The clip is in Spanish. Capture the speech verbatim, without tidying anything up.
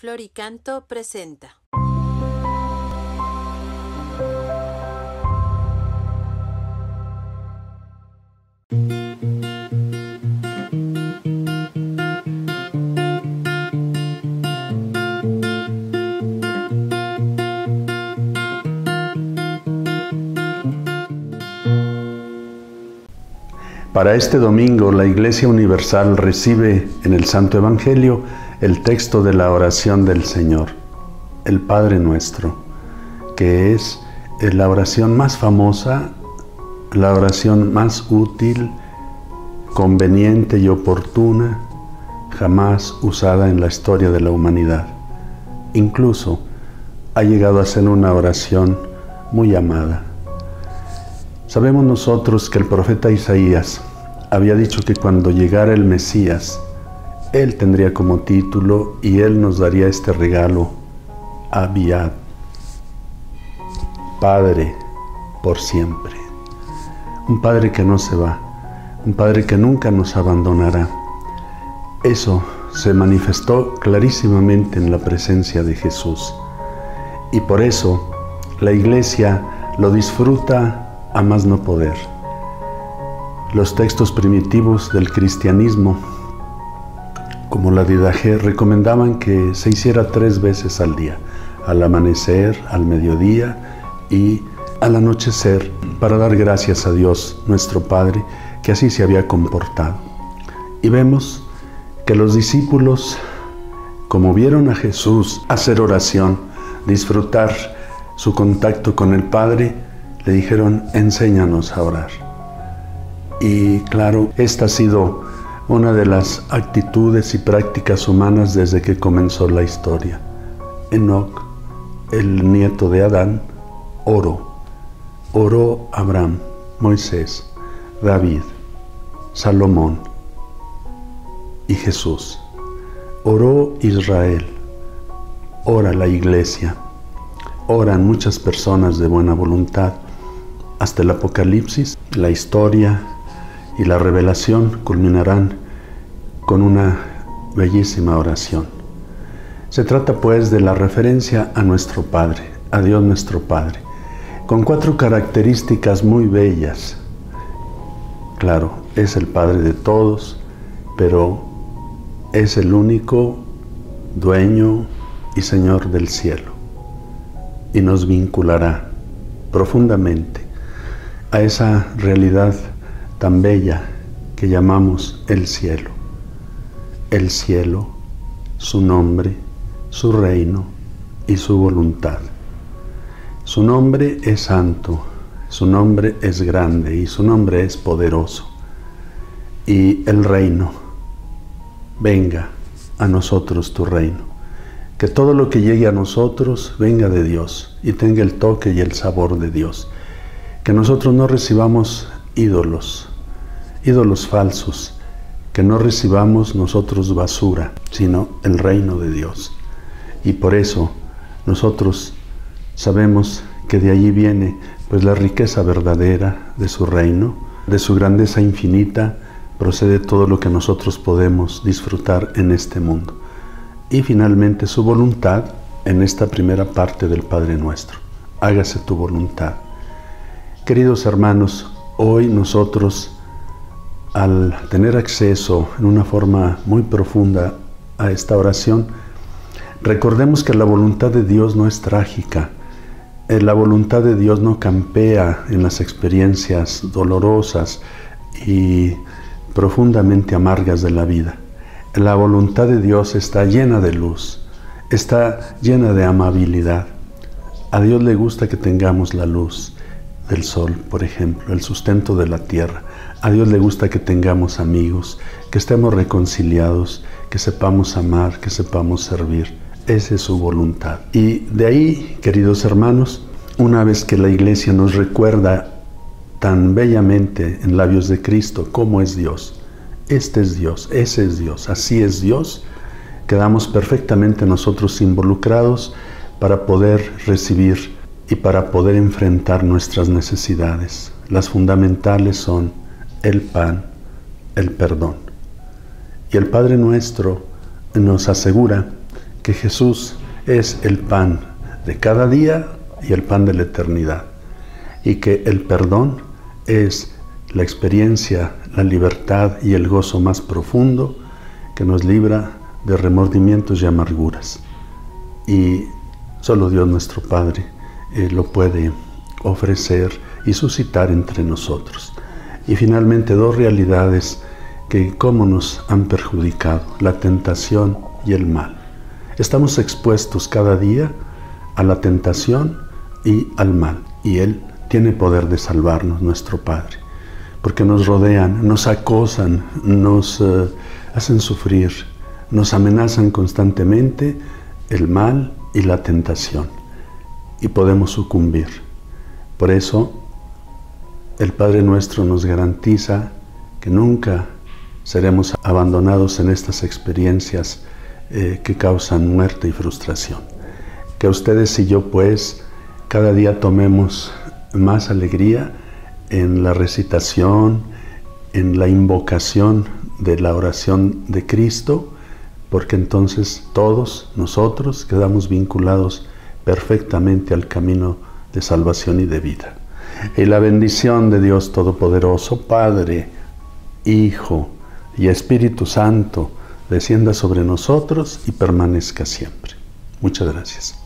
Flor y Canto presenta. Para este domingo, la Iglesia Universal recibe en el Santo Evangelio el texto de la oración del Señor, el Padre nuestro, que es la oración más famosa, la oración más útil, conveniente y oportuna, jamás usada en la historia de la humanidad. Incluso ha llegado a ser una oración muy amada. Sabemos nosotros que el profeta Isaías había dicho que cuando llegara el Mesías, Él tendría como título y Él nos daría este regalo, Abiad, Padre por siempre. Un Padre que no se va, un Padre que nunca nos abandonará. Eso se manifestó clarísimamente en la presencia de Jesús. Y por eso la Iglesia lo disfruta a más no poder. Los textos primitivos del cristianismo, como la Didajé, recomendaban que se hiciera tres veces al día, al amanecer, al mediodía y al anochecer, para dar gracias a Dios nuestro Padre, que así se había comportado. Y vemos que los discípulos, como vieron a Jesús hacer oración, disfrutar su contacto con el Padre, le dijeron, enséñanos a orar. Y claro, esta ha sido una de las actitudes y prácticas humanas desde que comenzó la historia. Enoc, el nieto de Adán, oró. Oró Abraham, Moisés, David, Salomón y Jesús. Oró Israel. Ora la Iglesia. Oran muchas personas de buena voluntad. Hasta el Apocalipsis, la historia y la revelación culminarán con una bellísima oración. Se trata pues de la referencia a nuestro Padre, a Dios nuestro Padre, con cuatro características muy bellas. Claro, es el Padre de todos, pero es el único dueño y Señor del cielo, y nos vinculará profundamente a esa realidad tan bella que llamamos el cielo. El cielo, su nombre, su reino y su voluntad. Su nombre es santo, su nombre es grande y su nombre es poderoso. Y el reino, venga a nosotros tu reino. Que todo lo que llegue a nosotros venga de Dios y tenga el toque y el sabor de Dios. Que nosotros no recibamos ídolos, ídolos falsos, que no recibamos nosotros basura, sino el reino de Dios. Y por eso nosotros sabemos que de allí viene pues la riqueza verdadera de su reino, de su grandeza infinita, procede todo lo que nosotros podemos disfrutar en este mundo. Y finalmente su voluntad en esta primera parte del Padre Nuestro. Hágase tu voluntad. Queridos hermanos, hoy nosotros, al tener acceso en una forma muy profunda a esta oración, recordemos que la voluntad de Dios no es trágica. La voluntad de Dios no campea en las experiencias dolorosas y profundamente amargas de la vida. La voluntad de Dios está llena de luz, está llena de amabilidad. A Dios le gusta que tengamos la luz del sol, por ejemplo, el sustento de la tierra. A Dios le gusta que tengamos amigos, que estemos reconciliados, que sepamos amar, que sepamos servir. Esa es su voluntad. Y de ahí, queridos hermanos, una vez que la Iglesia nos recuerda tan bellamente en labios de Cristo cómo es Dios, este es Dios, ese es Dios, así es Dios, quedamos perfectamente nosotros involucrados para poder recibir y para poder enfrentar nuestras necesidades. Las fundamentales son el pan, el perdón. Y el Padre Nuestro nos asegura que Jesús es el pan de cada día y el pan de la eternidad, y que el perdón es la experiencia, la libertad y el gozo más profundo que nos libra de remordimientos y amarguras. Y solo Dios nuestro Padre eh, lo puede ofrecer y suscitar entre nosotros. Y finalmente, dos realidades que cómo nos han perjudicado: la tentación y el mal. Estamos expuestos cada día a la tentación y al mal, y Él tiene poder de salvarnos, nuestro Padre, porque nos rodean, nos acosan, nos eh, hacen sufrir, nos amenazan constantemente el mal y la tentación, y podemos sucumbir. Por eso el Padre nuestro nos garantiza que nunca seremos abandonados en estas experiencias eh, que causan muerte y frustración. Que ustedes y yo, pues, cada día tomemos más alegría en la recitación, en la invocación de la oración de Cristo, porque entonces todos nosotros quedamos vinculados perfectamente al camino de salvación y de vida. Y la bendición de Dios Todopoderoso, Padre, Hijo y Espíritu Santo, descienda sobre nosotros y permanezca siempre. Muchas gracias.